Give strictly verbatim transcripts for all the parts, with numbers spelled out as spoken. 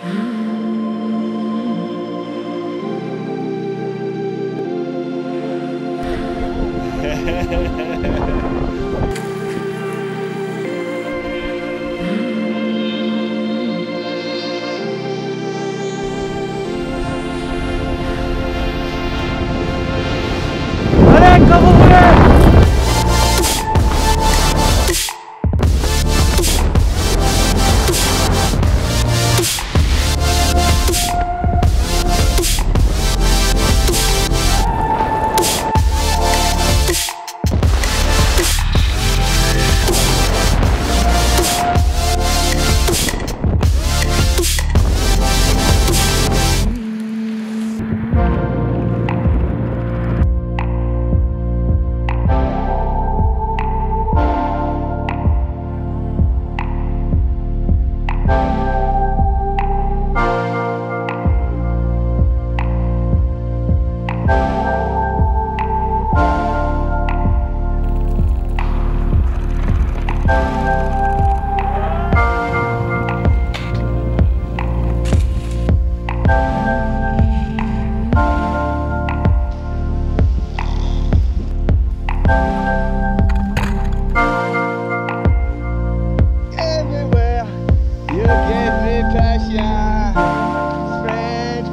French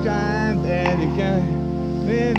time and again.